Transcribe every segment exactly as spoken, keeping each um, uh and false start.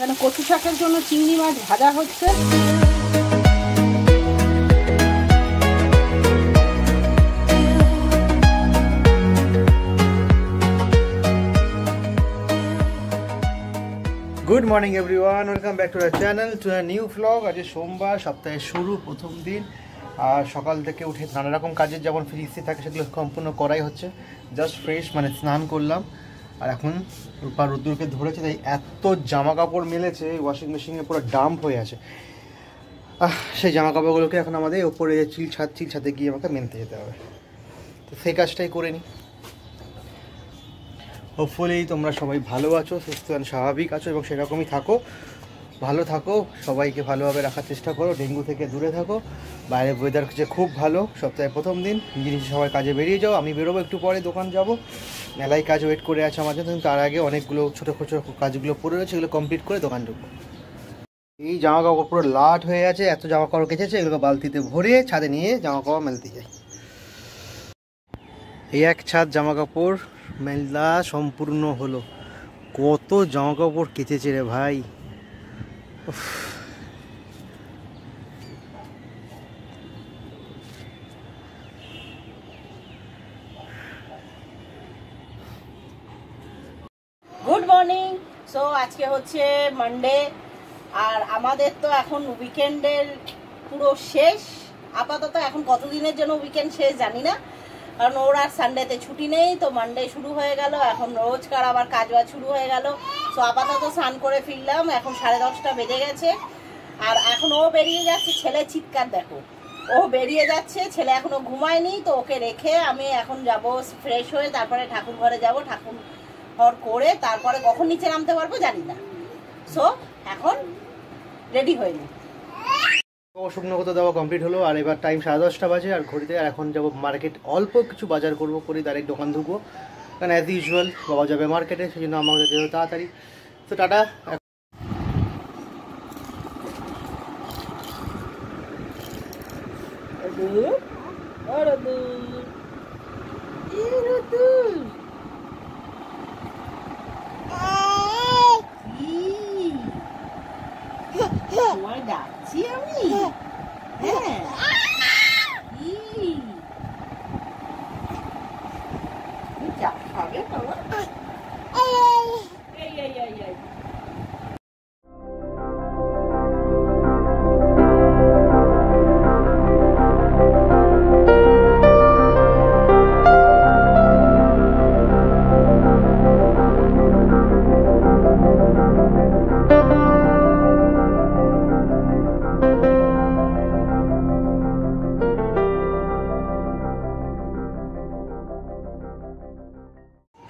এখানে কচু শাকের জন্য চিংড়ি মাছ ভাজা হচ্ছে। Good morning everyone, welcome back to our channel to a new vlog. আজ সোমবার, সপ্তাহের শুরু, প্রথম দিন। আর সকাল থেকে উঠে নানা রকম কাজের যেমন ফ্রিজে থাকে সেগুলো সম্পূর্ণ করাই হচ্ছে। জাস্ট ফ্রেশ মানে স্নান করলাম, আর এখন রূপা রোদ্দুরকে ধরেছে, তাই এত জামা কাপড় মেলেছে ওয়াশিং মেশিনে পুরো ডাম্প হয়ে আছে। সেই জামা কাপড়গুলোকে এখন আমাদের ওপরে চিল ছাদ চিল ছাদে গিয়ে আমাকে মেলতে যেতে হবে, তো সেই কাজটাই করে নিই। হোপফুলি তোমরা সবাই ভালো আছো, সুস্থ আর স্বাভাবিক আছো এবং সেরকমই থাকো, ভালো থাকো, সবাইকে ভালোভাবে রাখার চেষ্টা করো, ডেঙ্গু থেকে দূরে থাকো। বাইরে ওয়েদার যে খুব ভালো, সপ্তাহে প্রথম দিন, জিনিস সবাই কাজে বেরিয়ে যাও। আমি বেরোবো একটু পরে, দোকান যাব, মেলায় কাজ ওয়েট করে আছে আমার জন্য। তার আগে অনেকগুলো ছোটো ছোটো কাজগুলো পড়ে রয়েছে, এগুলো কমপ্লিট করে দোকান ঢুকবো। এই জামা কাপড় পুরো লাট হয়ে আছে, এত জামা কাপড় কেচেছে, এগুলো বালতিতে ভরে ছাদে নিয়ে জামা কাপড় মেলতে যাই। এই এক ছাদ জামা কাপড় মেলা সম্পূর্ণ হলো। কত জামা কাপড় কেচেছে রে ভাই, গুড মর্নিং। সো আজকে হচ্ছে মানডে, আর আমাদের তো এখন উইকেন্ডের পুরো শেষ। আপাতত এখন কতদিনের জন্য উইকেন্ড শেষ জানি না, কারণ ওর আর সানডেতে ছুটি নেই, তো মানডে শুরু হয়ে গেল। এখন রোজকার আবার কাজবাজ শুরু হয়ে গেল। তো আপাতত স্নান করে ফিরলাম, এখন সাড়ে দশটা বেজে গেছে। আর এখন ও বেরিয়ে যাচ্ছে, ছেলে চিৎকার দেখো, ও বেরিয়ে যাচ্ছে, ছেলে এখনো ঘুমায়নি, তো ওকে রেখে আমি এখন যাব ফ্রেশ হয়ে, তারপরে ঠাকুর ঘরে যাব, ঠাকুর ঘর করে তারপরে কখন নিচে নামতে পারবো জানি না। সো এখন রেডি হয়ে নিই। শুকনো কথা দেওয়া কমপ্লিট হলো, আর এবার টাইম সাড়ে দশটা বাজে আর ঘড়িতে। আর এখন যাবো মার্কেট, অল্প কিছু বাজার করবো, করে ডাইরেক্ট দোকান ঢুকবো, কারণ অ্যাজ ইউজুয়াল বাবা যাবে মার্কেটে, সেই জন্য আমাদের যেতে তাড়াতাড়ি। তো টাটা।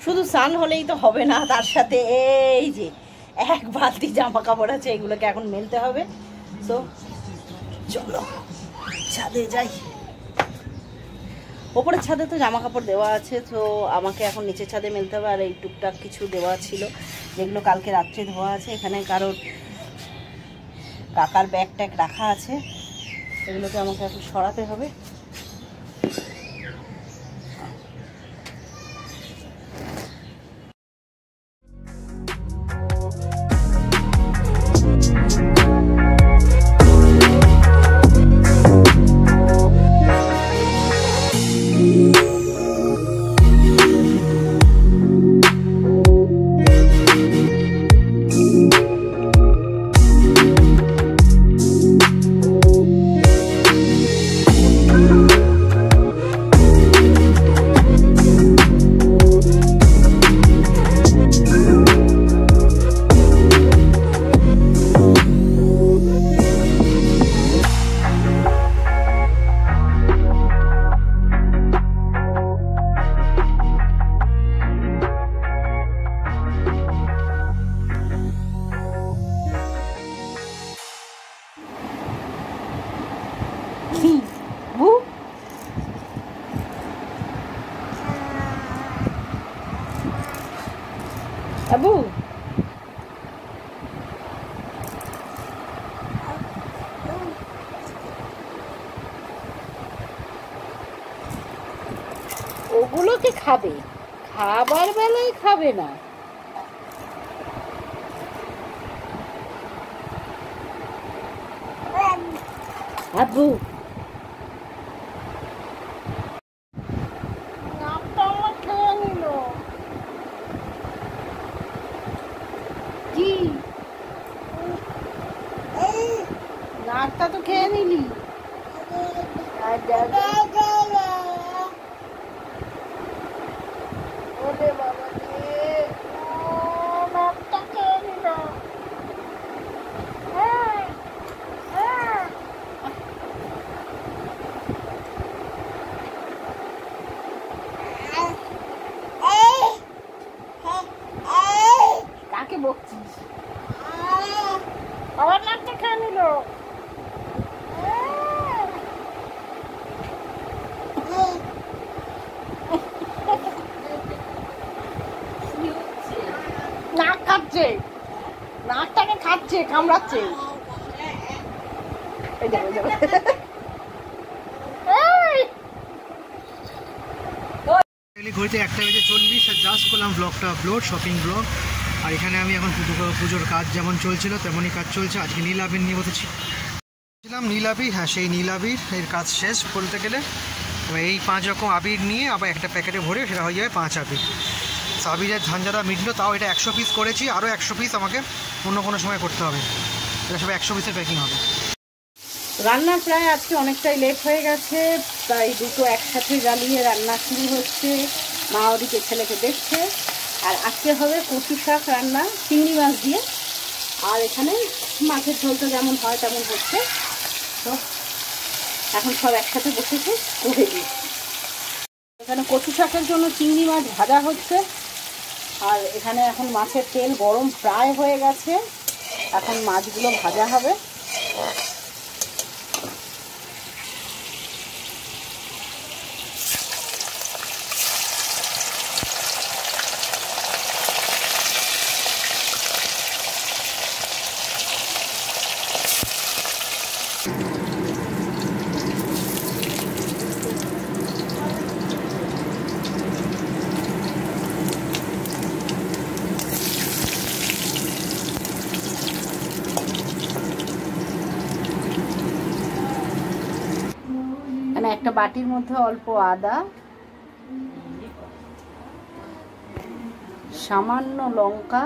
শুধু স্নান হলেই তো হবে না, তার সাথে এই যে এক বালতি জামা কাপড় আছে, এগুলোকে এখন মেলতে হবে। তো চলো ছাদে যাই। ওপরের ছাদে তো জামা কাপড় দেওয়া আছে, তো আমাকে এখন নিচের ছাদে মেলতে হবে। আর এই টুকটাক কিছু দেওয়া ছিল, যেগুলো কালকে রাত্রে ধোয়া আছে এখানে, কারণ কাকার ব্যাগ ট্যাগ রাখা আছে, এগুলোকে আমাকে এখন সরাতে হবে। আবু ওগুলোকে খাবে, খাবার বেলায় খাবে না। अबू जी नाश्ता तो खे नहीं ली और नाश्ता खाने लो ना खाचे नाश्ता के खाचे कामराचे जाओ जाओ घुरते एक बजे चल्लिस जस्ट करलाम ब्लगटा अपलोड शॉपिंग ब्लग और ये हमें एन पुजो पुजोर काज जेमन चलो तेम ही काज चलते आज के नीलाबिर नहीं बोलते नीलाबिर हाँ से नीलाबिर एर काज शेष बोलते गले पाँच रकम आबिर नहीं आब एक पैकेटे भरे से हो जाए पाँच आबिर आबिर झांझाड़ा मिटल ताओ ये एकशो पिस करो एकशो पिस हमें अन्य को समय करते हैं सब एकशो पिसर पैकिंग रान्ना प्राय आज के अनेकटाई लेट हो गए प्राय दुटो एकसाथे जालिए रान्ना शुरू हो ओदी के ऐले के देखते और आज के कचु शाक रान्ना चिंगड़ी माछ दिए और एखाने माछेर झोल तो जेमन हय तेमन होच्छे तो एखन सब एकसाथे बसेछे कोड़े दिए एखाने कचु शाकेर जोन्नो चिंगड़ी माछ भाजा होच्छे और एखाने एखन माछेर तेल गरम प्राय हये गेछे एखन माछगुलो भाजा हबे एक बाटिर मध्य अल्प आदा सामान्य लंका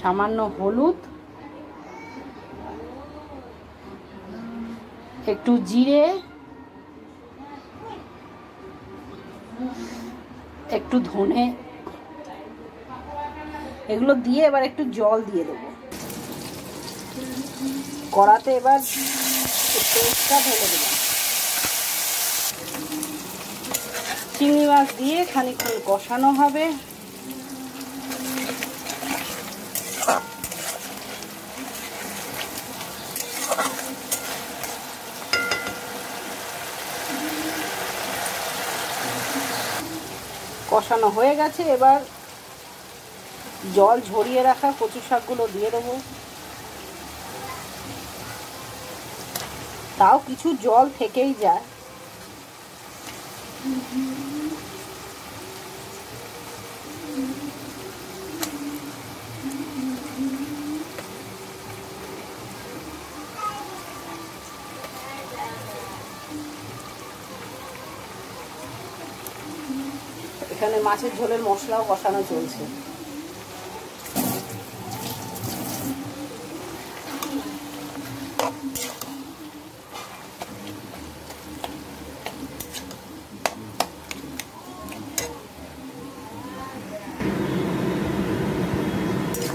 सामान्य हलुद एकटू जिरे एकटू धने एगुलो दिए एबार एकटू जल दिए देब कड़ाते एबार चिंगड़ी माछ दिए खानिकक्षण कषानो हबे कषानो हये गेछे एबार जल झरिए रखा कचु शाकगुलो दिए देबो ताओ किछु जल थेकेई जाए एखाने माछेर झोलेर मशलाओ कषानो चलछे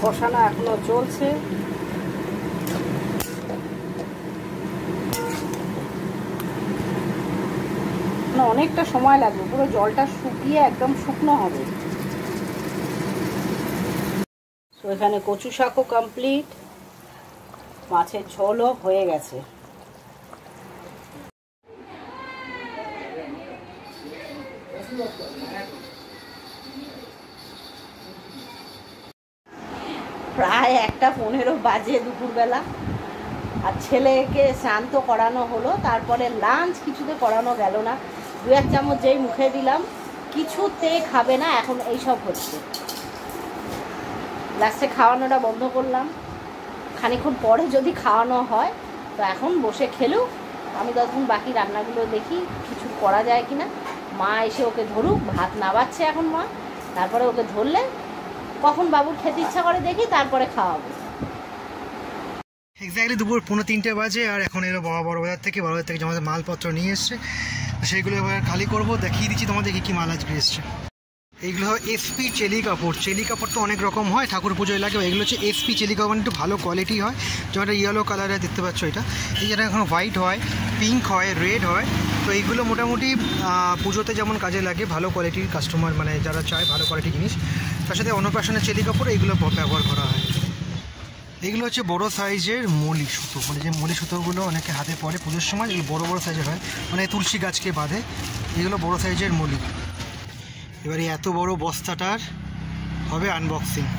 कषाना एखोनो चलछे अनेकटा समय लागबे पुरो जलटा शुकिये एकदम शुकनो हबे तो एखाने कचु शाको कमप्लीट माछेर झोलও হয়ে গেছে प्राय एक पंद्रह बजे दुपुर बेला और छेलेके स्नान तो करानो हलो तारपरे लांच किछुते करानो गेलो ना दुई एक चामच जेई मुखे दिलाम किछुते खाबे ना एखन एई सब होच्छे लास्टे खावानोटा बंध करलाम खानिकक्षण परे जदि खावानो हय तो एखन बसे खेलुक आमि तखन बाकी रान्नागुलो देखी किछु करा जाय किना। मा एसे ओके धरुक, भात नाबाচ্ছে এখন মা, তারপরে ওকে ধরলে কখন বাবুর খেতে ইচ্ছা করে দেখি তারপরে খাওয়াবো। এক্স্যাক্টলি দুপুর পৌনে তিনটে বাজে আর এখন এরা বড় বড় বাজার থেকে বড় বাজার থেকে যে আমাদের মালপত্র নিয়ে এসছে সেইগুলো এবার খালি করবো। দেখিয়ে দিচ্ছি তোমাদের কী কী মাল আজকে এসছে। এইগুলো হয় এসপি চেলি কাপড়। চেলি কাপড় তো অনেক রকম হয়, ঠাকুর পুজোয় লাগে। এগুলো হচ্ছে এসপি চেলি কাপড়, একটু ভালো কোয়ালিটি হয়, যেটা ইয়েলো কালারে দেখতে পাচ্ছ এটা। এই যেটা এখন হোয়াইট হয়, পিঙ্ক হয়, রেড হয়। তো এইগুলো মোটামুটি পুজোতে যেমন কাজে লাগে, ভালো কোয়ালিটির কাস্টমার মানে যারা চায় ভালো কোয়ালিটি জিনিস, তার সাথে অন্নপ্রাশনের চেলি কাপড় এইগুলো ব্যবহার করা হয়। এগুলো হচ্ছে বড়ো সাইজের মলি সুতো, মানে যে মলি সুতোগুলো অনেকে হাতে পরে পুজোর সময়, এই বড়ো বড়ো সাইজের হয়, মানে তুলসী গাছকে বাঁধে, এগুলো বড়ো সাইজের মলি। এবারে এত বড় বস্তাটার হবে আনবক্সিং। এটা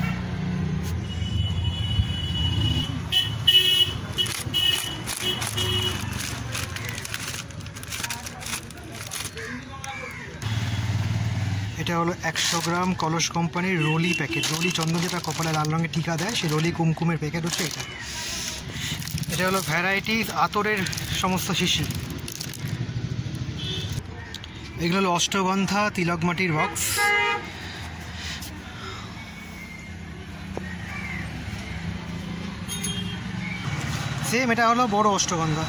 হলো একশো গ্রাম কলস কোম্পানির রোলি প্যাকেট। রোলি চন্দন যেটা কপালে লাল রঙের টিকা দেয়, সেই রোলি কুমকুমের প্যাকেট হচ্ছে এটা। এটা হলো ভ্যারাইটি আতরের সমস্ত শিশি। এগুলো হলো অষ্টগন্ধা তিলক মাটির বক্স। সেম এটা হলো বড় অষ্টগন্ধা।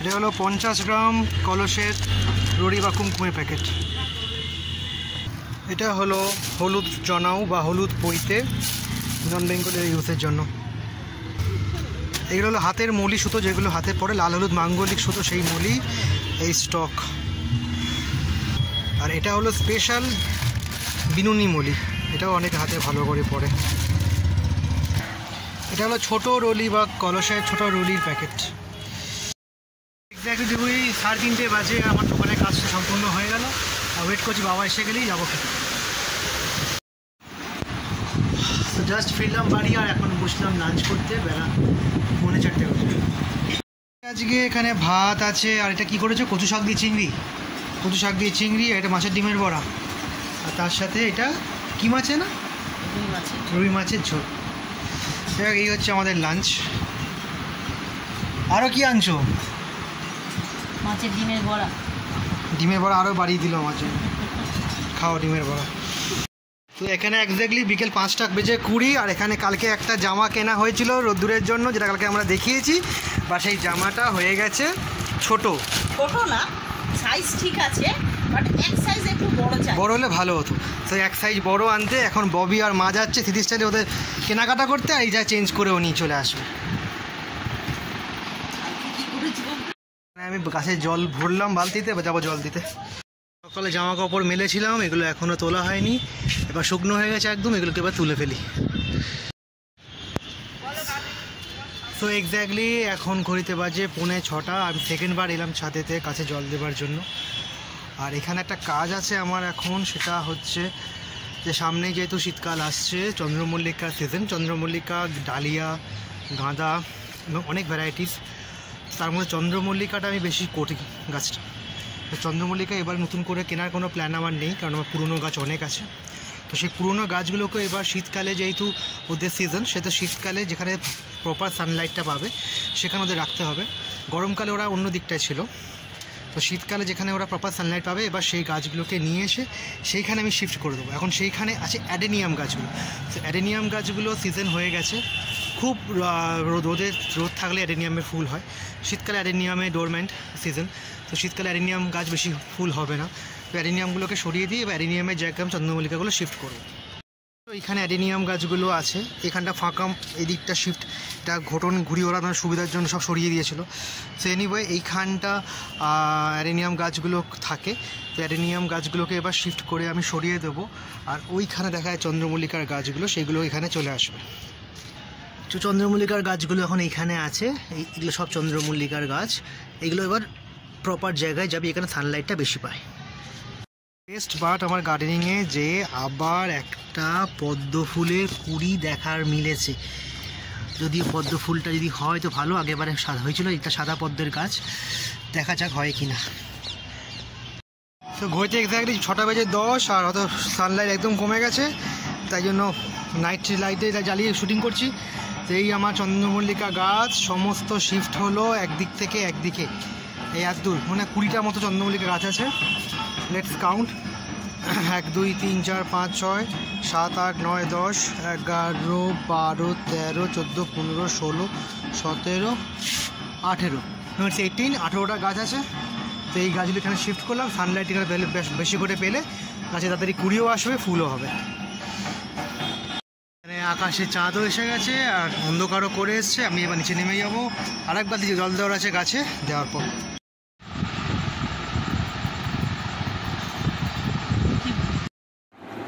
এটা হলো পঞ্চাশ গ্রাম কলসের রড়ি বা কুমকুমের প্যাকেট। এটা হলো হলুদ জনাও বা হলুদ পইতে, নন বেঙ্গলের ইউজের জন্য। এগুলো হলো হাতের মলি সুতো, যেগুলো হাতে পরে লাল হলুদ মাঙ্গলিক সুতো, সেই মলি এই স্টক। আর এটা হলো স্পেশাল বিনুনি মলি, এটাও অনেক হাতে ভালো করে পরে। এটা হলো ছোটো রলি বা কলসের ছোটো রলির প্যাকেট। এক্স্যাক্টলি দুপুর সাড়ে তিনটে বাজে আমার দোকানে কাজটা সম্পূর্ণ হয়ে গেল। আর ওয়েট করছি বাবা এসে গেলেই যাবো খেতে। তো জাস্ট ফিরলাম বাড়ি আর এখন বসলাম লাঞ্চ করতে, বেলা পৌনে চারটে বাজে। আজকে এখানে ভাত আছে আর এটা কী করেছে, কচু শাক দিয়ে চিংড়ি, কচু শাক দিয়ে চিংড়ি, এটা মাছের ডিমের বড়া, আর তার সাথে এটা কী মাছে না, রুই মাছের ঝোল। এই হচ্ছে আমাদের লাঞ্চ। আরও কী আনছো? মাছের ডিমের বড়া। ডিমের বড়া আরও বাড়িয়ে দিল মাছে, খাও ডিমের বড়া। তো এখানে এক্স্যাক্টলি বিকেল পাঁচটা বেজে কুড়ি আর এখানে কালকে একটা জামা কেনা হয়েছিল রোদ্দুরের জন্য, যেটা কালকে আমরা দেখিয়েছি, বা সেই জামাটা হয়ে গেছে ছোট। ছোট না, সাইজ ঠিক আছে, বাট এক সাইজ একটু বড় চাই, বড় হলে ভালো হতো। তো এক সাইজ বড় আনতে এখন ববি আর মা যাচ্ছে সিটি স্টাইলে ওদের কেনাকাটা করতে, আর এই যা চেঞ্জ করে উনি চলে আসবে। আমি গাছে জল ভরলাম বালতিতে, যাবো জল দিতে। সকালে জামা কাপড় মেলেছিলাম, এগুলো এখনও তোলা হয়নি, এবার শুকনো হয়ে গেছে একদম, এগুলোকে এবার তুলে ফেলি। তো এক্স্যাক্টলি এখন ঘড়িতে বাজে পৌনে ছটা। আমি সেকেন্ডবার এলাম ছাদেতে কাছে জল দেবার জন্য। আর এখানে একটা কাজ আছে আমার এখন, সেটা হচ্ছে যে সামনে যেহেতু শীতকাল আসছে, চন্দ্রমল্লিকার সিজন, চন্দ্রমল্লিকা, ডালিয়া, গাঁদা এবং অনেক ভ্যারাইটিস, তার মধ্যে চন্দ্রমল্লিকাটা আমি বেশি করি গাছটা। চন্দ্রমল্লিকা এবার নতুন করে কেনার কোনো প্ল্যান আমার নেই, কারণ আমার পুরনো গাছ অনেক আছে। তো সেই পুরোনো গাছগুলোকে এবার শীতকালে, যেহেতু ওদের সিজন, সেটা শীতকালে যেখানে প্রপার সানলাইটটা পাবে সেখানে ওদের রাখতে হবে। গরমকালে ওরা অন্য দিকটায় ছিল, তো শীতকালে যেখানে ওরা প্রপার সানলাইট পাবে এবার সেই গাছগুলোকে নিয়ে এসে সেইখানে আমি শিফট করে দেবো। এখন সেইখানে আছে অ্যাডেনিয়াম গাছগুলো। তো অ্যাডেনিয়াম গাছগুলো সিজন হয়ে গেছে, খুব রোদের রোদ থাকলে অ্যাডেনিয়ামে ফুল হয়, শীতকালে অ্যাডেনিয়ামে ডোরম্যান্ট সিজন, তো শীতকালে অ্যাডেনিয়াম গাছ বেশি ফুল হবে না। তো অ্যাডেনিয়ামগুলোকে সরিয়ে দিয়ে বা অ্যাডেনিয়ামের জায়গায় চন্দ্রমল্লিকাগুলো শিফট করবো। তো এখানে অ্যাডেনিয়াম গাছগুলো আছে, এখানটা ফাঁকা, এদিকটা শিফট, এটা ঘটন ঘুরিয়ে ওরা তার সুবিধার জন্য সব সরিয়ে দিয়েছিল। সো এনিওয়ে এইখানটা অ্যাডেনিয়াম গাছগুলো থাকে, তো অ্যাডেনিয়াম গাছগুলোকে এবার শিফট করে আমি সরিয়ে দেবো। আর ওইখানে দেখা যায় চন্দ্রমল্লিকার গাছগুলো, সেগুলো এখানে চলে আসবে। তো চন্দ্রমল্লিকার গাছগুলো এখন এইখানে আছে, এইগুলো সব চন্দ্রমল্লিকার গাছ, এগুলো এবার প্রপার জায়গায় যাবে, এখানে সানলাইটটা বেশি পায়। বেস্ট বাট আমার গার্ডেনিংয়ে যে আবার একটা পদ্ম ফুলের কুড়ি দেখার মিলেছে। যদিও পদ্ম ফুলটা যদি হয় তো ভালো, আগেবারে সাদা হয়েছিল, এটা সাদা পদ্মের গাছ, দেখা যাক হয় কি না। তো ঘড়িতে এক্স্যাক্টলি ছটা বেজে দশ আর হয়তো সানলাইট একদম কমে গেছে, তাই জন্য नाइट लाइटे जालिए शुटिंग करছি। এই আমার চন্দ্রমল্লিকা গাছ সমস্ত শিফট হলো একদিক থেকে একদিকে। এই এত দূর মানে কুড়িটা মতো চন্দ্রমল্লিকা গাছ আছে। লেটস কাউন্ট এক দুই তিন চার পাঁচ ছয় সাত আট নয় দশ এগারো বারো তেরো চোদ্দো পনেরো ষোলো সতেরো আঠেরো হচ্ছে এইটিন আঠেরোটা গাছ আছে। তো এই গাছগুলো এখানে শিফট করলাম সানলাইট এখানে বেশি করে পেলে গাছে তাড়াতাড়ি কুড়িও আসবে ফুলও হবে। आकाशे चाँदो एसे गेছে আর অন্ধকারও করে এসেছে। আমি এবার নিচে নেমে যাব। আরেকবার দিকে জল দেওয়ার আছে গাছে দেওয়ার পর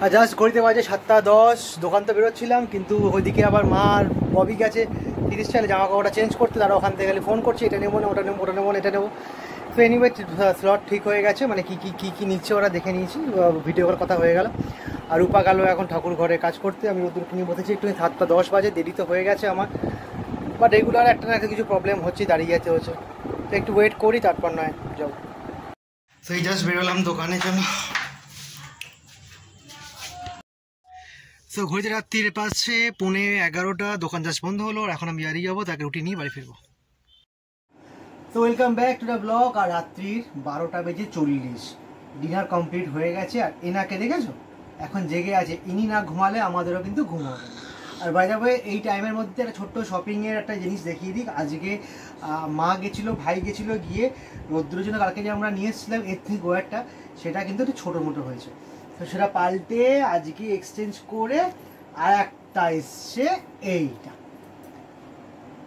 আর জাস্ট ঘড়িতে বাজে সাতটা দশ। দোকান তো বেরোচ্ছিলাম কিন্তু ওইদিকে আবার মা আর ববি গেছে তিরিশ সালে জামা কাপড়টা চেঞ্জ করতে। তারা ওখান থেকে খালি ফোন করছে এটা নেবো না ওটা নেবো ওটা নেবো না এটা নেবো। তো এনিওয়ে স্লট ঠিক হয়ে গেছে মানে কী কী কী কী নিচ্ছে ওরা দেখে নিয়েছি। ভিডিও কল কথা হয়ে গেল আর রূপা গেল এখন ঠাকুর ঘরে কাজ করতে। আমি নতুন কিনে বসেছি একটু সাতটা দশ বাজে দেরি তো হয়ে গেছে আমার। বা রেগুলার একটা না একটা কিছু প্রবলেম হচ্ছে দাঁড়িয়ে যেতে হচ্ছে। তো একটু ওয়েট করি তারপর নয় যাও। তো এই জাস্ট বেরোলাম দোকানে চলো। তো ঘড়িতে রাত্রির পাশে পৌনে এগারোটা দোকান জাস্ট বন্ধ হলো। এখন আমি দাঁড়িয়ে যাবো তাকে রুটি নিয়ে বাড়ি ফিরবো। তো welcome back to the blog. আর রাত্রির বারোটা বেজে চল্লিশ ডিনার কমপ্লিট হয়ে গেছে। আর এনাকে দেখেছো এখন জেগে আছে। ইনি না ঘুমালে আমাদেরও কিন্তু ঘুম হবে। আর বাই দ্য ওয়ে এই টাইমের মধ্যে একটা ছোট্ট শপিংয়ের একটা জিনিস দেখিয়ে দিই। আজকে মা গেছিলো ভাই গেছিলো গিয়ে রোদ্রের জন্য কালকে যে আমরা নিয়ে এসেছিলাম এর থেকে গোয়ারটা সেটা কিন্তু একটু ছোটো মোটো হয়েছে। তো সেটা পাল্টে আজকে এক্সচেঞ্জ করে আর একটা এসছে এইটা।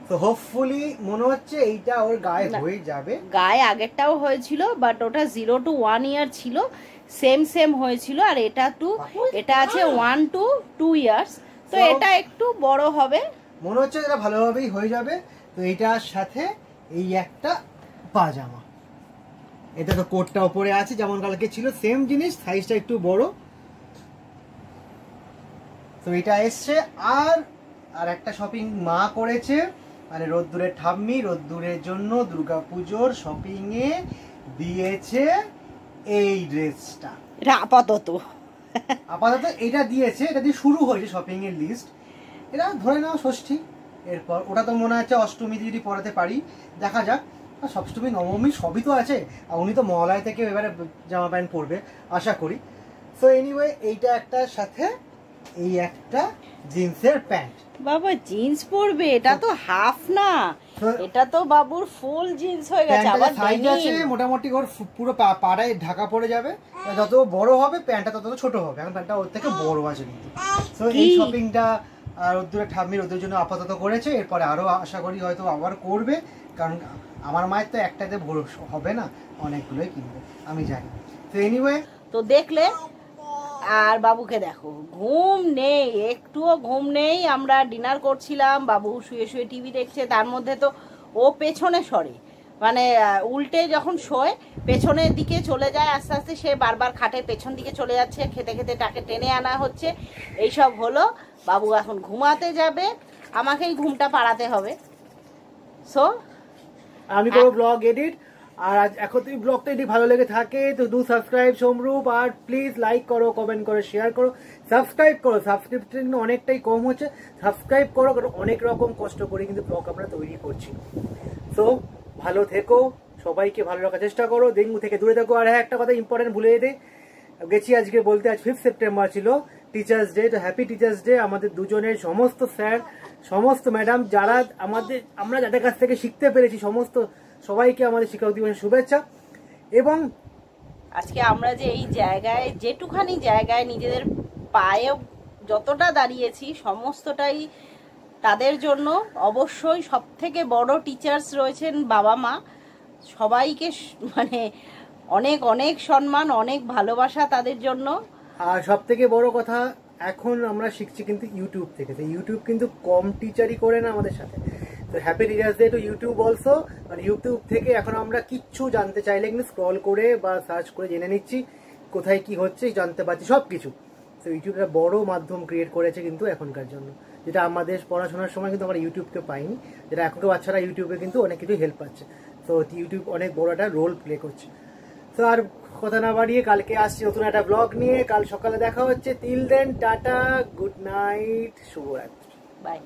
তো হোপফুলি মনে হচ্ছে এইটা ওর গায়ে হয়ে যাবে। গায়ে আগেরটাও হয়েছিল বাট ওটা জিরো টু ওয়ান ইয়ার ছিল সেম সেম হয়েছিল। আর এটা টু এটা আছে ওয়ান টু টু ইয়ার্স। তো এটা একটু বড় হবে মনে হচ্ছে এটা ভালোভাবেই হয়ে যাবে। তো এইটার সাথে এই একটা পাজামা এটা তো কোটটা উপরে আছে যেমন কালকে ছিল সেম জিনিস সাইজটা একটু বড়। তো এটা এসছে। আর আর একটা শপিং মা করেছে মানে রোদ্দুরের ঠাম্মি রোদ্দুরের জন্য দুর্গাপুজোর শপিংয়ে দিয়েছে এই ড্রেসটা। এটা আপাতত আপাতত এটা দিয়েছে। এটা দিয়ে শুরু হয়েছে শপিংয়ের লিস্ট। এটা ধরে নাও ষষ্ঠী এরপর ওটা তো মনে হচ্ছে অষ্টমীতে যদি পড়াতে পারি দেখা যাক। সপ্তমী নবমী সবই তো আছে। আর উনি তো মহালয় থেকে এবারে জামা প্যান্ট পরবে আশা করি। সো এনিওয়ে এইটা একটার সাথে এই একটা জিন্সের প্যান্ট। বাবা জিন্স পরবে এটা তো হাফ না এটা তো বাবুর ফুল জিন্স হয়ে গেছে। আবার সাইজ আছে মোটামুটি ওর পুরো পাড়ায় ঢাকা পড়ে যাবে। যত বড় হবে প্যান্টটা তত ছোট হবে। এখন প্যান্টটা ওর থেকে বড় আছে কিন্তু। সো এই শপিংটা আর ওদের ঠাম্মির ওদের জন্য আপাতত করেছে। এরপরে আরও আশা করি হয়তো আবার করবে কারণ আমার মায়ের তো একটাতে ভরসা হবে না অনেকগুলোই কিনবে আমি জানি। তো এনিওয়ে তো দেখলে আর বাবুকে দেখো ঘুম নেই একটুও ঘুম নেই। আমরা ডিনার করছিলাম বাবু শুয়ে শুয়ে টিভি দেখছে। তার মধ্যে তো ও পেছনে সরে মানে উল্টে যখন শোয় পেছনের দিকে চলে যায় আস্তে আস্তে। সে বারবার খাটের পেছন দিকে চলে যাচ্ছে খেতে খেতে তাকে টেনে আনা হচ্ছে। এইসব হলো বাবু এখন ঘুমাতে যাবে আমাকেই ঘুমটা পাড়াতে হবে। সো আমি করব ব্লগ এডিট। আর এখন যদি ব্লগটা যদি ভালো লেগে থাকে তো ডু সাবস্ক্রাইব সোমরূপ। আর প্লিজ লাইক করো কমেন্ট করো শেয়ার করো সাবস্ক্রাইব করো। সাবস্ক্রিপশন অনেকটাই কম হচ্ছে সাবস্ক্রাইব করো কারণ অনেক রকম কষ্ট করে কিন্তু ব্লগ আমরা তৈরি করছি। সো ভালো থেকো সবাইকে ভালো রাখার চেষ্টা করো ডেঙ্গু থেকে দূরে থাকো। আর হ্যাঁ একটা কথা ইম্পর্টেন্ট ভুলে যেতে গেছি আজকে বলতে আজ ফিফথ সেপ্টেম্বর ছিল টিচার্স ডে। তো হ্যাপি টিচার্স ডে আমাদের দুজনের সমস্ত স্যার সমস্ত ম্যাডাম যারা আমাদের আমরা যাদের কাছ থেকে শিখতে পেরেছি সমস্ত সবাইকে আমাদের শিক্ষক দিবসের শুভেচ্ছা। এবং আজকে আমরা যে এই জায়গায় যেটুখানি জায়গায় নিজেদের পায়ে যতটা দাঁড়িয়েছি সমস্তটাই তাদের জন্য। অবশ্যই সব থেকে বড় টিচার্স রয়েছেন বাবা মা। সবাইকে মানে অনেক অনেক সম্মান অনেক ভালোবাসা তাদের জন্য। আর সব থেকে বড় কথা এখন আমরা শিখছি কিন্তু ইউটিউব থেকে। তো ইউটিউব কিন্তু কম টিচারই করে না আমাদের সাথে। তো happy teachers day to YouTube also. মানে ইউটিউব থেকে এখন আমরা কিচ্ছু জানতে চাইলে কিন্তু স্ক্রল করে বা সার্চ করে জেনে নিচ্ছি কোথায় কি হচ্ছে জানতে পারছি সব কিছু। তো ইউটিউবটা বড় মাধ্যম ক্রিয়েট করেছে কিন্তু এখনকার জন্য যেটা আমাদের পড়াশোনার সময় কিন্তু আমরা ইউটিউবকে পাইনি। যেটা এখনকার বাচ্চারা ইউটিউবে কিন্তু অনেক কিছু হেল্প পাচ্ছে। তো ইউটিউব অনেক বড় একটা রোল প্লে করছে। তো আর কথা না বাড়িয়ে কালকে আসছি নতুন একটা ব্লগ নিয়ে। কাল সকালে দেখা হচ্ছে। Till then tata, good night, শুভরাত্রি, বাই।